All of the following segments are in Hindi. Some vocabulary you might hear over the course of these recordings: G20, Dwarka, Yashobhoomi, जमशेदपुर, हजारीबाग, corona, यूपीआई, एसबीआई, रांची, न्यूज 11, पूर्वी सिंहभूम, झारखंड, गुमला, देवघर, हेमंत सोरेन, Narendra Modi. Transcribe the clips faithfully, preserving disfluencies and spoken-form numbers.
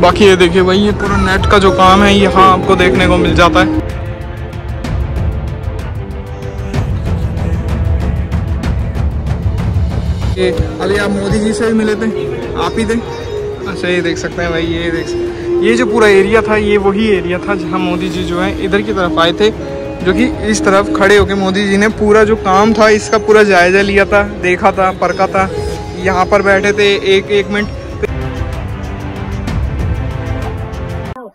बाकी ये देखिए भाई, ये पूरा नेट का जो काम है यहाँ आपको देखने को मिल जाता है। अरे आप मोदी जी से भी मिले थे, आप ही थे। अच्छा ये देख सकते हैं भाई, ये देख सकते, ये जो पूरा एरिया था ये वही एरिया था जहाँ मोदी जी जो है इधर की तरफ आए थे, जो कि इस तरफ खड़े होके मोदी जी ने पूरा जो काम था इसका पूरा जायजा लिया था, देखा था, परखा था। यहाँ पर बैठे थे एक एक minute.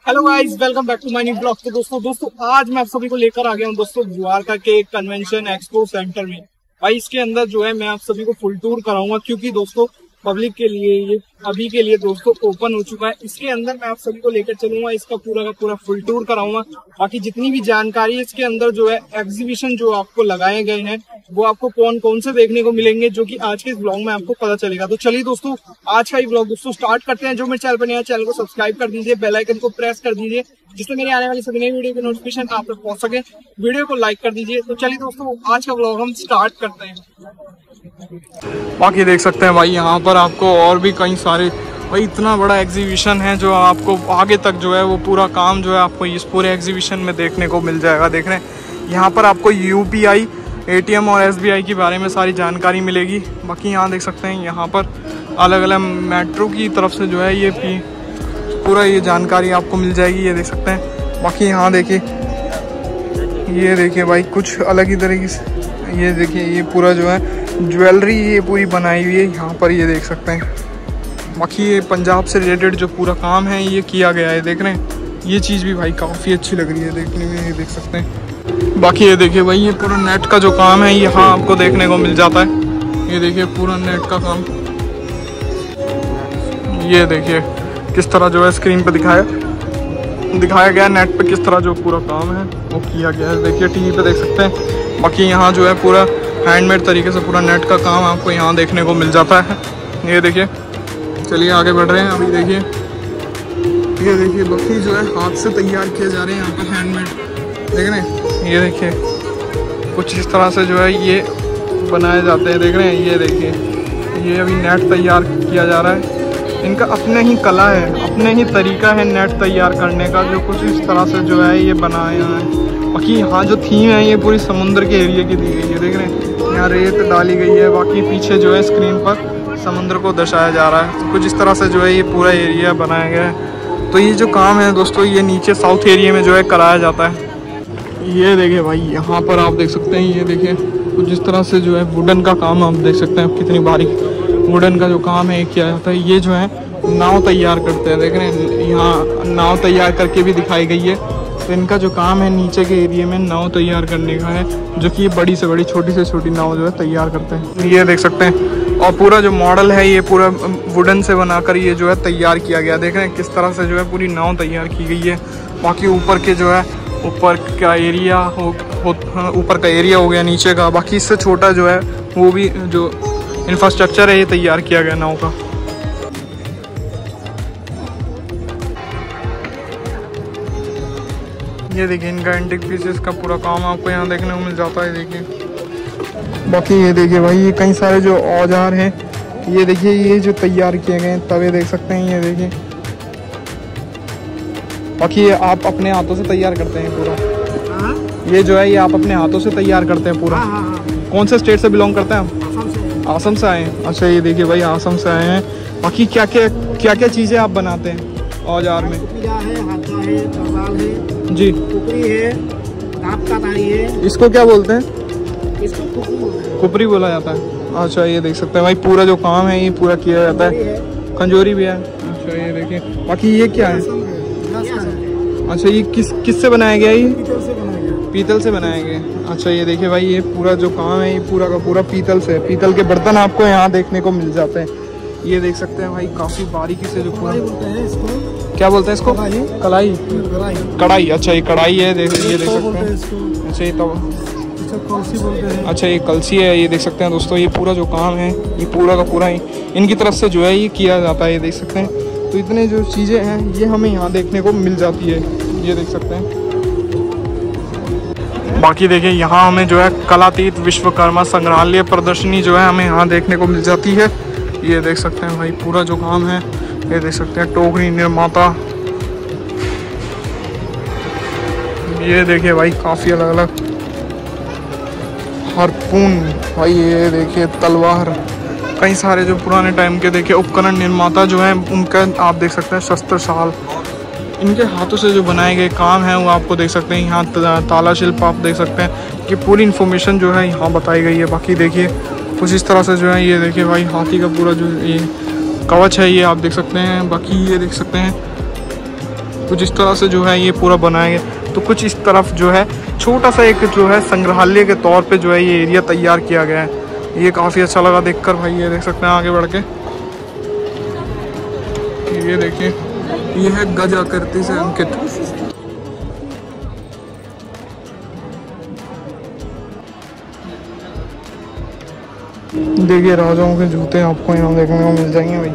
Hello guys, welcome back to my new blog. तो दोस्तों दोस्तों आज मैं आप सभी को लेकर आ गया हूँ दोस्तों द्वारका के एक कन्वेंशन एक्सपो सेंटर में। भाई इसके अंदर जो है मैं आप सभी को फुल टूर कराऊंगा, क्योंकि दोस्तों पब्लिक के लिए ये अभी के लिए दोस्तों ओपन हो चुका है। इसके अंदर मैं आप सभी को लेकर चलूंगा, इसका पूरा का पूरा फुल टूर कराऊंगा। बाकी जितनी भी जानकारी इसके अंदर जो है एग्जीबिशन जो आपको लगाए गए हैं वो आपको कौन कौन से देखने को मिलेंगे, जो कि आज के इस ब्लॉग में आपको पता चलेगा। तो चलिए दोस्तों आज का ये ब्लॉग दोस्तों स्टार्ट करते हैं। जो मेरे चैनल पर नया, चैनल को सब्सक्राइब कर दीजिए, बेल आइकन को प्रेस कर दीजिए, जिससे मेरी आने वाली सभी नई वीडियो की नोटिफिकेशन आप तक पहुंच सके। वीडियो को लाइक कर दीजिए। तो चलिए दोस्तों आज का ब्लॉग हम स्टार्ट करते हैं। बाकी देख सकते हैं भाई यहाँ पर आपको और भी कई सारे, भाई इतना बड़ा एग्जीबिशन है जो आपको आगे तक जो है वो पूरा काम जो है आपको इस पूरे एग्जीबिशन में देखने को मिल जाएगा। देख रहे हैं यहाँ पर आपको यूपीआई, एटीएम और एसबीआई के बारे में सारी जानकारी मिलेगी। बाकी यहाँ देख सकते हैं यहाँ पर अलग अलग मेट्रो की तरफ से जो है ये पूरा ये जानकारी आपको मिल जाएगी, ये देख सकते हैं। बाकी यहाँ देखिए, ये देखिए भाई कुछ अलग ही तरीके से, ये देखिए ये पूरा जो है ज्वेलरी ये पूरी बनाई हुई है यहाँ पर, ये देख सकते हैं। बाकी ये पंजाब से रिलेटेड जो पूरा काम है ये किया गया है, देख रहे हैं। ये चीज़ भी भाई काफ़ी अच्छी लग रही है देखने में, ये देख सकते हैं। बाकी ये देखिए भाई, ये पूरा नेट का जो काम है यहाँ आपको देखने को मिल जाता है। ये देखिए पूरा नेट का काम, ये देखिए किस तरह जो है स्क्रीन पे दिखाया दिखाया गया, नेट पे किस तरह जो पूरा काम है वो किया गया है। देखिए टीवी पे देख सकते हैं। बाकी यहाँ जो है पूरा हैंडमेड तरीके से पूरा नेट का काम आपको यहाँ देखने को मिल जाता है, ये देखिए। चलिए आगे बढ़ रहे हैं। अभी देखिए, ये देखिए बाकी जो है हाथ से तैयार किए जा रहे हैं यहाँ पर हैंडमेड, देख रहे हैं। ये देखिए कुछ इस तरह से जो है ये बनाए जाते हैं, देख रहे हैं। ये देखिए ये अभी नेट तैयार किया जा रहा है, इनका अपने ही कला है, अपने ही तरीका है नेट तैयार करने का, जो कुछ इस तरह से जो है ये बनाया है। बाकी यहाँ जो थीम है ये पूरी समुद्र के एरिया की दी गई है, देख रहे हैं। यहाँ रेत डाली गई है, बाकी पीछे जो है स्क्रीन पर समुद्र को दर्शाया जा रहा है। तो कुछ इस तरह से जो है ये पूरा एरिया बनाया गया है। तो ये जो काम है दोस्तों ये नीचे साउथ एरिया में जो है कराया जाता है। ये देखिए भाई यहाँ पर आप देख सकते हैं, ये देखिए कुछ इस तरह से जो है वुडन का काम आप देख सकते हैं, कितनी बारीक वुडन का जो काम है किया जाता है। ये जो है नाव तैयार करते हैं, देख रहे हैं। यहाँ नाव तैयार करके भी दिखाई गई है। तो इनका जो काम है नीचे के एरिया में नाव तैयार करने का है, जो कि ये बड़ी से बड़ी, छोटी से छोटी नाव जो है तैयार करते हैं, ये देख सकते हैं। और पूरा जो मॉडल है ये पूरा वुडन से बनाकर ये जो है तैयार किया गया, देख रहे हैं किस तरह से जो है पूरी नाव तैयार की गई है। बाकी ऊपर के जो है ऊपर का एरिया हो ऊपर का एरिया हो गया नीचे का, बाकी इससे छोटा जो है वो भी जो इंफ्रास्ट्रक्चर है ये तैयार किया गया नाव का। ये देखिए इनका एंटिक पीसेस का पूरा काम आपको यहाँ देखने को मिल जाता है, देखिए। बाकी ये देखिए भाई ये कई सारे जो औजार हैं, ये देखिए ये जो तैयार किए गए हैं तवे देख सकते हैं, ये देखिए। बाकी ये आप अपने हाथों से तैयार करते हैं पूरा, ये जो है ये आप अपने हाथों से तैयार करते हैं पूरा। कौन से स्टेट से बिलोंग करते हैं आप? आसम से आए हैं। अच्छा ये देखिए भाई आसम से आए हैं। बाकी क्या क्या क्या क्या चीज़ें आप बनाते हैं औजार में? है, हाथा है, तवाल है, जी कुपरी है, ताप का तारी है। इसको क्या बोलते हैं? इसको कुपरी बोलते हैं। कुपरी बोला जाता है। अच्छा ये देख सकते हैं भाई पूरा जो काम है ये पूरा किया जाता है। खंजोरी भी है। अच्छा ये देखिए बाकी ये क्या है? अच्छा ये किस किस से बनाया गया? ये पीतल से बनाए गए। अच्छा ये देखिए भाई ये पूरा जो काम है ये पूरा का पूरा पीतल से, पीतल के बर्तन आपको यहाँ देखने को मिल जाते हैं, ये देख सकते हैं भाई काफ़ी बारीकी से जो पूरा बोलते हैं इसको, क्या बोलते हैं इसको? कढ़ाई, कढ़ाई। अच्छा ये कढ़ाई है, देख ये देख सकते हैं। अच्छा ये तवा, अच्छा ये कलसी है, ये देख सकते हैं दोस्तों। ये पूरा जो काम है ये पूरा का पूरा इनकी तरफ से जो है ये किया जाता है, ये देख सकते हैं। तो इतने जो चीज़ें हैं ये हमें यहाँ देखने को मिल जाती है, ये देख सकते हैं। बाकी देखिए यहाँ हमें जो है कलातीत विश्वकर्मा संग्रहालय प्रदर्शनी जो है हमें यहाँ देखने को मिल जाती है, ये देख सकते हैं भाई पूरा जो काम है ये देख सकते हैं टोकरी निर्माता। ये देखिए भाई काफी अलग अलग हारपून भाई, ये देखिए तलवार, कई सारे जो पुराने टाइम के देखे उपकरण निर्माता जो हैं उनका आप देख सकते हैं शस्त्र शाल, इनके हाथों से जो बनाए गए काम हैं वो आपको देख सकते हैं। यहाँ ताला शिल्प आप देख सकते हैं कि पूरी इन्फॉर्मेशन जो है यहाँ बताई गई है। बाकी देखिए कुछ इस तरह से जो है, ये देखिए भाई हाथी का पूरा जो ये कवच है ये आप देख सकते हैं। बाकी ये देख सकते हैं कुछ इस तरह से जो है ये पूरा बनाया गया। तो कुछ इस तरफ जो है छोटा सा एक जो है संग्रहालय के तौर पर जो है ये एरिया तैयार किया गया है। ये काफ़ी अच्छा लगा देखकर भाई। ये देख सकते हैं आगे बढ़ के, ये देखिए ये है गज आकृति से अंकित। देखिए राजाओं के जूते आपको यहाँ देखने को मिल जाएंगे भाई,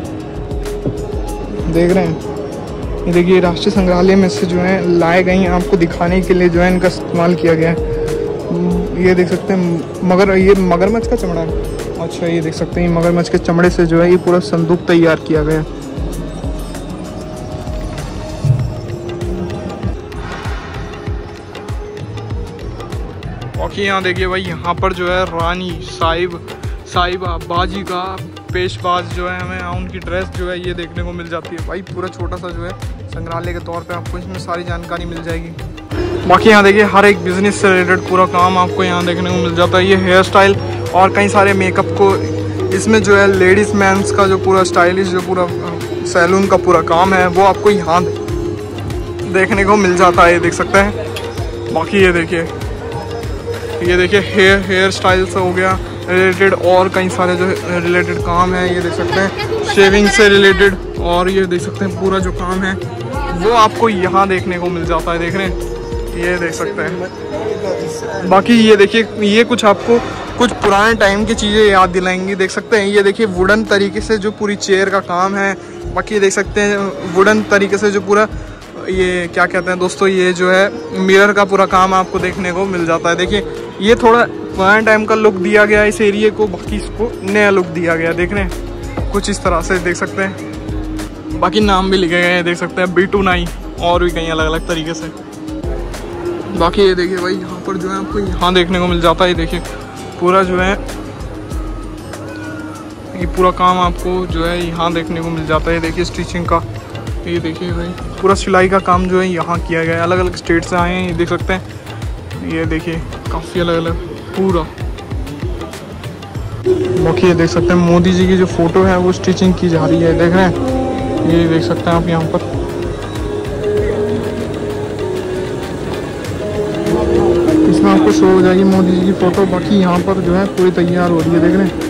देख रहे हैं। ये देखिए राष्ट्रीय संग्रहालय में से जो है लाए गए हैं आपको दिखाने के लिए जो है इनका इस्तेमाल किया गया है। ये देख सकते हैं मगर, ये मगरमच्छ का चमड़ा है। अच्छा ये देख सकते हैं मगरमच्छ के चमड़े से जो है ये पूरा संदूक तैयार किया गया। बाकी यहाँ देखिए भाई, यहाँ पर जो है रानी साहिब साहिबा बाजी का पेशबाज जो है हमें उनकी ड्रेस जो है ये देखने को मिल जाती है भाई। पूरा छोटा सा जो है संग्रहालय के तौर पे आपको इसमें सारी जानकारी मिल जाएगी। बाकी यहाँ देखिए हर एक बिजनेस से रिलेटेड पूरा काम आपको यहाँ देखने को मिल जाता है। ये हेयर स्टाइल और कई सारे मेकअप को इसमें जो है लेडीज़ मेंस का जो पूरा स्टाइलिश जो पूरा सैलून का पूरा काम है वो आपको यहाँ देखने को मिल जाता है, ये देख सकते हैं। बाकी ये देखिए ये देखिए हेयर हेयर स्टाइल से हो गया रिलेटेड और कई सारे जो रिलेटेड काम है ये देख सकते हैं, शेविंग से रिलेटेड। और ये देख सकते हैं पूरा जो काम है वो आपको यहाँ देखने को मिल जाता है, देख रहे हैं, ये देख सकते हैं। बाकी ये देखिए ये कुछ आपको कुछ पुराने टाइम की चीज़ें याद दिलाएंगी, देख सकते हैं। ये देखिए वुडन तरीके से जो पूरी चेयर का काम है। बाकी ये देख सकते हैं वुडन तरीके से जो पूरा ये क्या कहते हैं दोस्तों, ये जो है मिरर का पूरा काम आपको देखने को मिल जाता है। देखिए ये थोड़ा पुराने टाइम का लुक दिया गया इस एरिए को, बाकी इसको नया लुक दिया गया, देख रहे हैं कुछ इस तरह से, देख सकते हैं। बाकी नाम भी लिखे गए हैं, देख सकते हैं बीटू नाई और भी कई अलग अलग तरीके से। बाकी ये देखिए भाई यहाँ पर जो है आपको यहाँ देखने को मिल जाता है, देखिए पूरा जो है ये पूरा काम आपको जो है यहाँ देखने को मिल जाता है। देखिए स्टिचिंग का, ये देखिए भाई पूरा सिलाई का काम जो है यहाँ किया गया है। अलग अलग स्टेट से आए हैं ये देख सकते हैं। ये देखिए काफ़ी अलग अलग पूरा। बाकी ये देख सकते हैं मोदी जी की जो फोटो है वो स्टिचिंग की जा रही है, देख रहे हैं, ये देख सकते हैं आप यहाँ पर। इसमें आपको शो हो जाएगी मोदी जी की फोटो। बाकी यहाँ पर जो है पूरी तैयार हो रही है, देख रहे हैं।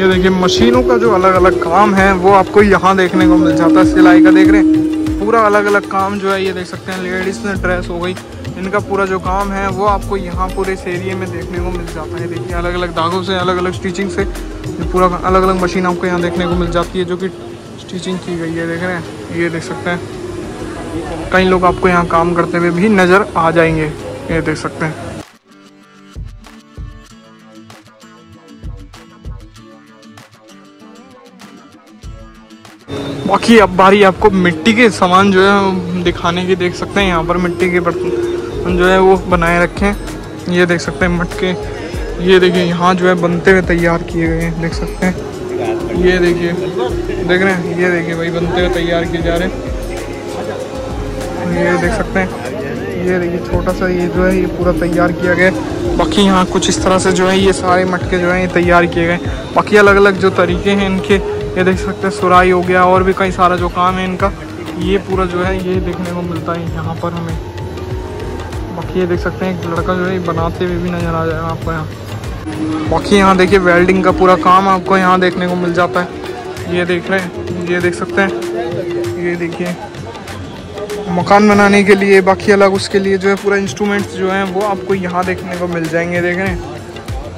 ये देखिए मशीनों का जो अलग अलग काम है वो आपको यहाँ देखने को मिल जाता है। सिलाई का देख रहे हैं पूरा अलग अलग काम जो है ये देख सकते हैं। लेडीज में ड्रेस हो गई, इनका पूरा जो काम है वो आपको यहाँ पूरे इस एरिए में देखने को मिल जाता है। देखिए अलग अलग धागों से अलग अलग स्टिचिंग से पूरा अलग अलग मशीन आपको यहाँ देखने को मिल जाती है जो कि स्टिचिंग की गई है, देख रहे हैं, ये देख सकते हैं। कई लोग आपको यहाँ काम करते हुए भी नज़र आ जाएंगे, ये देख सकते हैं। बाकी अब बारी आपको मिट्टी के सामान जो है दिखाने की, देख सकते हैं यहाँ पर मिट्टी के बर्तन जो है वो बनाए रखे हैं, ये देख सकते हैं मटके। ये देखिए यहाँ जो है बनते हुए तैयार किए गए हैं, देख सकते हैं। ये देखिए देख रहे हैं, ये देखिए भाई बनते हुए तैयार किए जा रहे हैं, ये देख सकते हैं। ये देखिए छोटा सा ये जो है ये पूरा तैयार किया गया। बाकी यहाँ कुछ इस तरह से जो है ये सारे मटके जो हैं ये तैयार किए गए। बाकी अलग अलग जो तरीके हैं इनके ये देख सकते हैं, सुराई हो गया और भी कई सारा जो काम है इनका ये पूरा जो है ये देखने को मिलता है यहाँ पर हमें। बाकी ये देख सकते हैं एक लड़का जो है बनाते हुए भी नज़र आ जाएगा आपको यहाँ। बाकी यहाँ देखिए वेल्डिंग का पूरा काम आपको यहाँ देखने को मिल जाता है, ये देख रहे हैं, ये देख सकते हैं। ये देखिए मकान बनाने के लिए बाकी अलग उसके लिए जो है पूरा इंस्ट्रूमेंट्स जो हैं वो आपको यहाँ देखने को मिल जाएंगे, देख रहे हैं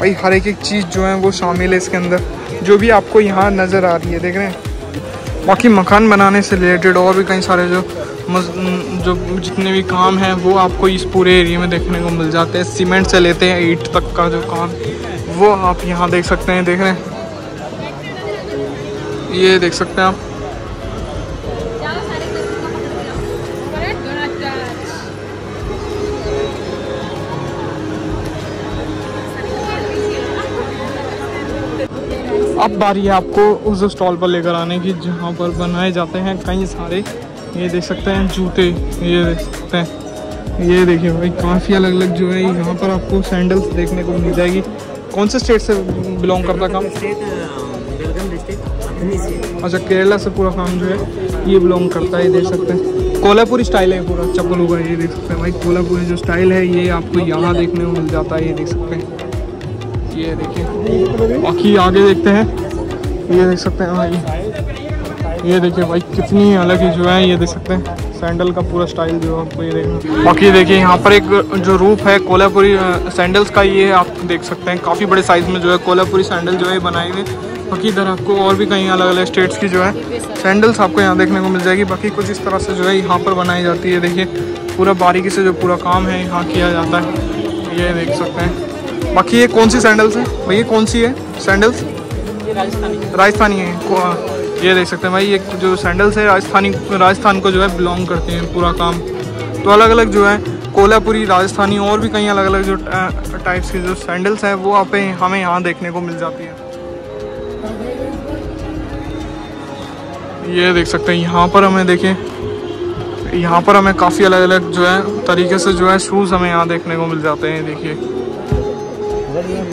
भाई। हर एक एक चीज़ जो है वो शामिल है इसके अंदर जो भी आपको यहाँ नज़र आ रही है, देख रहे हैं। बाकी मकान बनाने से रिलेटेड और भी कई सारे जो जो जितने भी काम हैं वो आपको इस पूरे एरिया में देखने को मिल जाते हैं। सीमेंट से लेते हैं ईंट तक का जो काम वो आप यहाँ देख सकते हैं, देख रहे हैं, ये देख सकते हैं आप। अब बारी है आपको उस स्टॉल पर लेकर आने की जहाँ पर बनाए जाते हैं कई सारे, ये देख सकते हैं जूते, ये देख सकते हैं, ये देखिए भाई काफ़ी अलग अलग जो है यहाँ पर आपको सैंडल्स देखने को मिल जाएगी। कौन से स्टेट से बिलोंग करता काम? अच्छा, केरला से पूरा काम जो है ये बिलोंग करता है। ये देख सकते हैं कोल्हापुरी स्टाइल है पूरा चप्पलों का, ये देख सकते हैं भाई कोल्हापुरी जो स्टाइल है ये आपको यहाँ देखने को मिल जाता है। ये देख सकते हैं, ये देखिए, बाकी आगे देखते हैं, ये देख सकते हैं भाई, ये देखिए भाई कितनी अलग ही जो है, ये देख सकते हैं सैंडल का पूरा स्टाइल जो आपको ये देखना। बाकी देखिए यहाँ पर एक जो रूप है कोल्हापुरी सैंडल्स का, ये आप देख सकते हैं काफ़ी बड़े साइज़ में जो है कोल्हापुरी सैंडल जो है बनाए हुए। बाकी इधर आपको और भी कहीं अलग अलग स्टेट्स की जो है सैंडल्स आपको यहाँ देखने को मिल जाएगी। बाकी कुछ इस तरह से जो है यहाँ पर बनाई जाती है, देखिए पूरा बारीकी से जो पूरा काम है यहाँ किया जाता है, ये देख सकते हैं। बाकी ये कौन सी सैंडल्स है भैया, कौन सी है सैंडल्स? ये राजस्थानी राजस्थानी है, ये देख सकते हैं भाई, ये जो सैंडल्स है राजस्थानी राजस्थान को जो है बिलोंग करते हैं पूरा काम। तो अलग अलग जो है कोल्हापुरी, राजस्थानी और भी कई अलग अलग जो टाइप्स की जो सैंडल्स हैं वो आप हमें यहाँ देखने को मिल जाती है। ये देख सकते हैं यहाँ पर हमें, देखें यहाँ पर हमें काफ़ी अलग अलग जो है तरीके से जो है शूज़ हमें यहाँ देखने को मिल जाते हैं। देखिए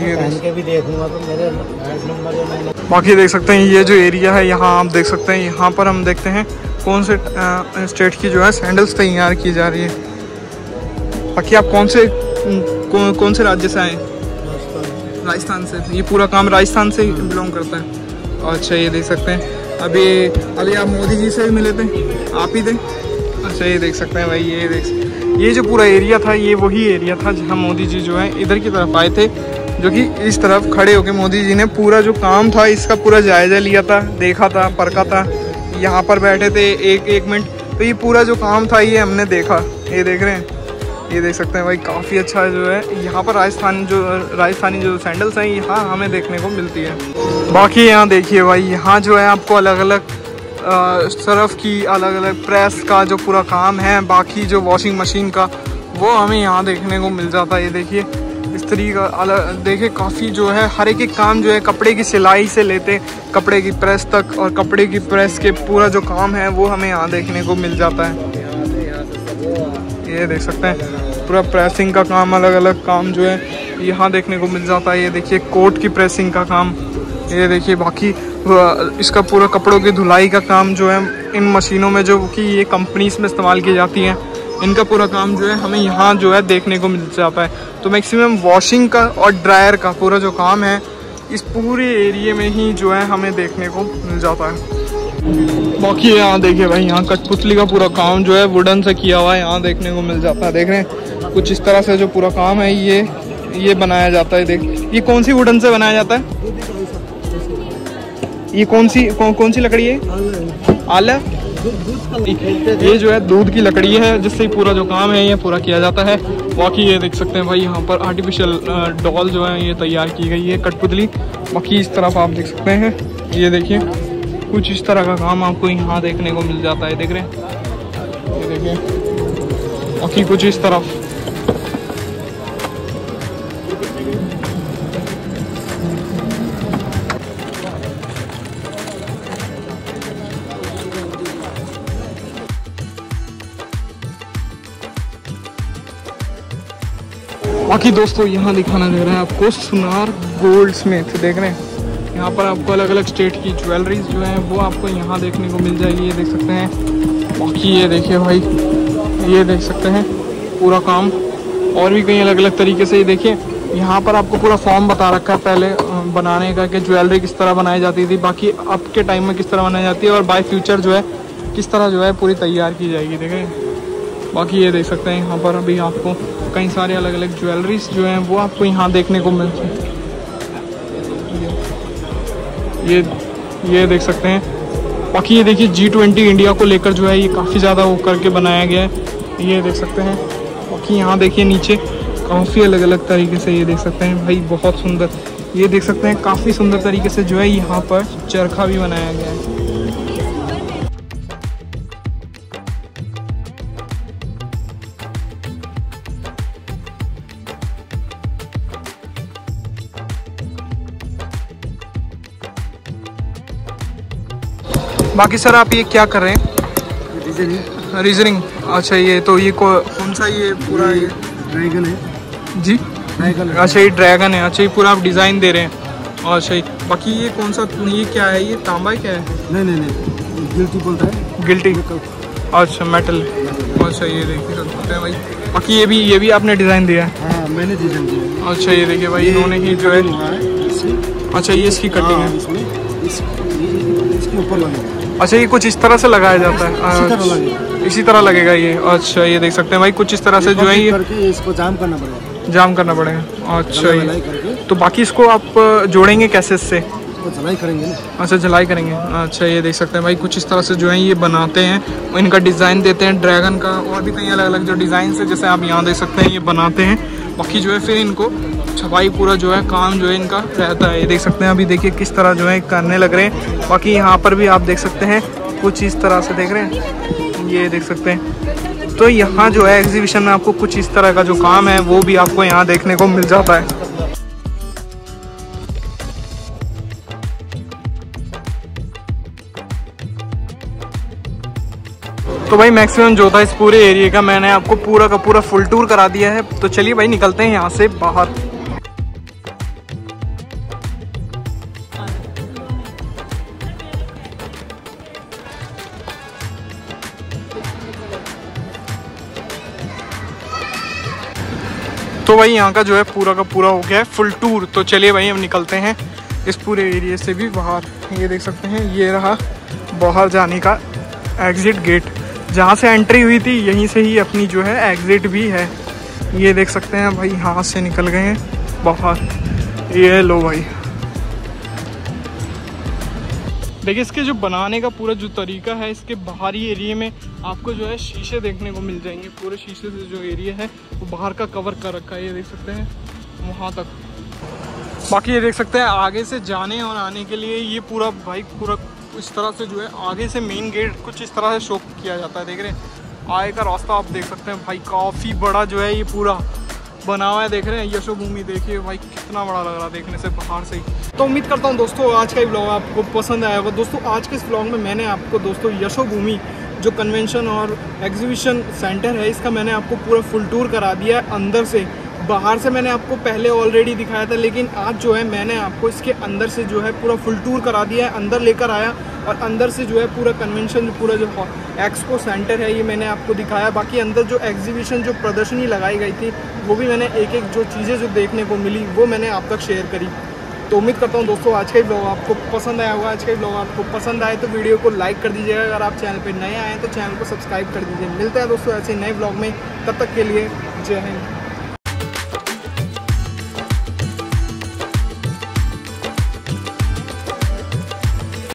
ये भी देखूंगा तो मेरे नंबर। बाकी देख सकते हैं ये जो एरिया है यहाँ आप देख सकते हैं, यहाँ पर हम देखते हैं कौन से स्टेट की जो है सैंडल्स तैयार की जा रही है। बाकी आप कौन से कौन, कौन से राज्य से आए? राजस्थान से। ये पूरा काम राजस्थान से बिलोंग करता है। अच्छा, ये देख सकते हैं अभी अभी आप मोदी जी से भी मिले थे, आप ही थे? अच्छा, ये देख सकते हैं भाई, ये देख ये जो पूरा एरिया था ये वही एरिया था जहाँ मोदी जी जो है इधर की तरफ आए थे, जो कि इस तरफ खड़े होके मोदी जी ने पूरा जो काम था इसका पूरा जायज़ा लिया था, देखा था, परखा था। यहाँ पर बैठे थे एक एक मिनट, तो ये पूरा जो काम था ये हमने देखा। ये देख रहे हैं, ये देख सकते हैं भाई काफ़ी अच्छा जो है यहाँ पर राजस्थान जो राजस्थानी जो सैंडल्स हैं यहाँ हमें देखने को मिलती है। बाकी यहाँ देखिए भाई, यहाँ जो है आपको अलग अलग सरफ की अलग अलग प्रेस का जो पूरा काम है, बाकी जो वॉशिंग मशीन का वो हमें यहाँ देखने को मिल जाता है। ये देखिए इस्त्री का अलग, देखिए काफ़ी जो है हर एक एक काम जो है कपड़े की सिलाई से लेते कपड़े की प्रेस तक, और कपड़े की प्रेस के पूरा जो काम है वो हमें यहाँ देखने को मिल जाता है। ये देख सकते हैं पूरा प्रेसिंग का काम, अलग अलग काम जो है यहाँ देखने को मिल जाता है। ये देखिए कोट की प्रेसिंग का काम, ये देखिए बाकी इसका पूरा कपड़ों की धुलाई का काम जो है इन मशीनों में जो कि ये कंपनीज में इस्तेमाल की जाती हैं, इनका पूरा काम जो है हमें यहाँ जो है देखने को मिल जाता है। तो मैक्सिमम वॉशिंग का और ड्रायर का पूरा जो काम है इस पूरे एरिए में ही जो है हमें देखने को मिल जाता है। बाकी यहाँ देखिए भाई, यहाँ कठपुतली का पूरा काम जो है वुडन से किया हुआ है यहाँ देखने को मिल जाता है। देख रहे हैं कुछ इस तरह से जो पूरा काम है ये ये बनाया जाता है। देख, ये कौन सी वुडन से बनाया जाता है? ये कौन सी कौ, कौन सी लकड़ी है? आला, ये जो है दूध की लकड़ी है जिससे पूरा जो काम है ये पूरा किया जाता है। बाकी ये देख सकते हैं भाई यहाँ पर आर्टिफिशियल डॉल जो है ये तैयार की गई है कठपुतली। बाकी इस तरफ आप देख सकते हैं, ये देखिए कुछ इस तरह का काम आपको यहाँ देखने को मिल जाता है। देख रहे हैं, ये देखिए बाकी कुछ इस तरफ, बाकी दोस्तों यहाँ दिखाना दे रहा है आपको सुनार गोल्ड स्मिथ। देख रहे हैं यहाँ पर आपको अलग अलग स्टेट की ज्वेलरीज जो है वो आपको यहाँ देखने को मिल जाएगी। ये देख सकते हैं, बाकी ये देखिए भाई, ये देख सकते हैं पूरा काम और भी कई अलग अलग तरीके से। ये देखिए यहाँ पर आपको पूरा फॉर्म बता रखा है पहले बनाने का कि ज्वेलरी किस तरह बनाई जाती थी, बाकी अब के टाइम में किस तरह बनाई जाती है, और बाई फ्यूचर जो है किस तरह जो है पूरी तैयार की जाएगी। देखें बाकी ये देख सकते हैं यहाँ पर अभी आपको कई सारे अलग अलग ज्वेलरीज जो हैं वो आपको यहाँ देखने को मिलती है। ये ये देख सकते हैं। बाकी ये देखिए जी ट्वेंटी इंडिया को लेकर जो है ये काफ़ी ज़्यादा वो करके बनाया गया है, ये देख सकते हैं। बाकी यहाँ देखिए नीचे काफ़ी अलग अलग तरीके से, ये देख सकते हैं भाई बहुत सुंदर ये देख सकते हैं काफ़ी सुंदर तरीके से जो है यहाँ पर चरखा भी बनाया गया है। बाकी सर आप ये क्या कर रहे हैं? रीजनिंग। रीजनिंग, अच्छा। ये तो ये कौन सा ये पूरा ये ड्रैगन है जी? अच्छा ये ड्रैगन है। अच्छा ये पूरा आप डिज़ाइन दे रहे हैं। अच्छा ये बाकी ये कौन सा ये क्या है? ये तांबा क्या है? नहीं नहीं नहीं गिल्टी बोलता है, गिल्टी। अच्छा मेटल। अच्छा ये देखिए सकते हैं भाई। बाकी ये भी ये भी आपने डिज़ाइन दिया है? हाँ मैंने डिज़ाइन दिया। अच्छा ये देखिए भाई इन्होंने ही जो है। अच्छा ये इसकी कटिंग है, इसके ऊपर लगेगा। अच्छा ये कुछ इस तरह से लगाया जाता है, इसी तरह लगेगा ये। अच्छा ये देख सकते हैं भाई कुछ इस तरह से जो है ये इसको जाम करना पड़ेगा, जाम करना पड़ेगा। अच्छा ये तो बाकी इसको आप जोड़ेंगे कैसे इससे? जलाई करेंगे ना। अच्छा जलाई करेंगे। अच्छा ये देख सकते हैं भाई कुछ इस तरह से जो है ये बनाते हैं, इनका डिज़ाइन देते हैं ड्रैगन का, और भी कई अलग अलग जो डिज़ाइन है जैसे आप यहाँ देख सकते हैं ये बनाते हैं। बाकी जो है फिर इनको छपाई पूरा जो है काम जो है इनका रहता है। ये देख सकते हैं अभी देखिए किस तरह जो है करने लग रहे हैं। बाकी यहाँ पर भी आप देख सकते हैं कुछ इस तरह से देख रहे हैं, ये देख सकते हैं। तो यहाँ जो है एग्जीबिशन में आपको कुछ इस तरह का जो काम है वो भी आपको यहाँ देखने को मिल जाता है। तो भाई मैक्सिमम जो था इस पूरे एरिया का मैंने आपको पूरा का पूरा फुल टूर करा दिया है। तो चलिए भाई निकलते हैं यहाँ से बाहर। तो भाई यहाँ का जो है पूरा का पूरा हो गया है फुल टूर। तो चलिए भाई हम निकलते हैं इस पूरे एरिया से भी बाहर। ये देख सकते हैं ये रहा बाहर जाने का एग्ज़िट गेट, जहाँ से एंट्री हुई थी यहीं से ही अपनी जो है एग्ज़िट भी है। ये देख सकते हैं भाई यहाँ से निकल गए हैं बाहर। ये लो भाई देखिए इसके जो बनाने का पूरा जो तरीका है, इसके बाहरी एरिया में आपको जो है शीशे देखने को मिल जाएंगे। पूरे शीशे से जो एरिया है वो बाहर का कवर कर रखा है, ये देख सकते हैं वहाँ तक। बाकी ये देख सकते हैं आगे से जाने और आने के लिए ये पूरा भाई पूरा इस तरह से जो है आगे से मेन गेट कुछ इस तरह से शो किया जाता है। देख रहे हैं आगे का रास्ता आप देख सकते हैं भाई काफ़ी बड़ा जो है ये पूरा बना हुआ है। देख रहे हैं यशोभूमि, देखिए भाई कितना बड़ा लग रहा है देखने से बाहर से ही। तो उम्मीद करता हूँ दोस्तों आज का ये ब्लॉग आपको पसंद आया होगा। दोस्तों आज के इस ब्लॉग में मैंने आपको दोस्तों यशोभूमि जो कन्वेंशन और एग्जीबिशन सेंटर है इसका मैंने आपको पूरा फुल टूर करा दिया है अंदर से बाहर से। मैंने आपको पहले ऑलरेडी दिखाया था, लेकिन आज जो है मैंने आपको इसके अंदर से जो है पूरा फुल टूर करा दिया है, अंदर लेकर आया और अंदर से जो है पूरा कन्वेंशन पूरा जो एक्सपो सेंटर है ये मैंने आपको दिखाया। बाकी अंदर जो एग्जीबिशन जो प्रदर्शनी लगाई गई थी वो भी मैंने एक एक जो चीज़ें जो देखने को मिली वो मैंने आप तक शेयर करी। तो उम्मीद करता हूँ दोस्तों आज का ब्लॉग आपको पसंद आया होगा। आज का ब्लॉग आपको पसंद आए तो वीडियो को लाइक कर दीजिएगा, अगर आप चैनल पर नए आए हैं तो चैनल को सब्सक्राइब कर दीजिए। मिलते हैं दोस्तों ऐसे नए ब्लॉग में, तब तक के लिए जय हिंद।